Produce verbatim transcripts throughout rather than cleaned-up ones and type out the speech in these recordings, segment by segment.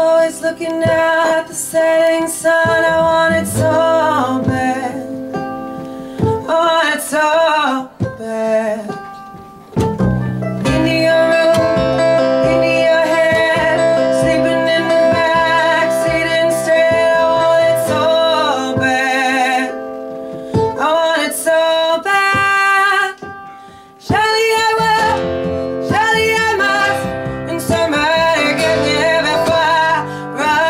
always looking at the setting sun. I want it so bad, I want it so bad. Into your room, into your head, sleeping in the back, sitting straight. I want it so bad, I want it so bad. Shall I will, shall I must, and somebody can never fly right.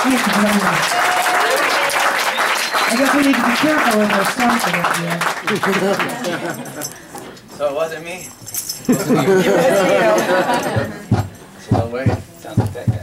Thank you very much. I guess we need to be careful with our stomping at the end. So it wasn't me? It wasn't you. So no way. Sounds like that guy.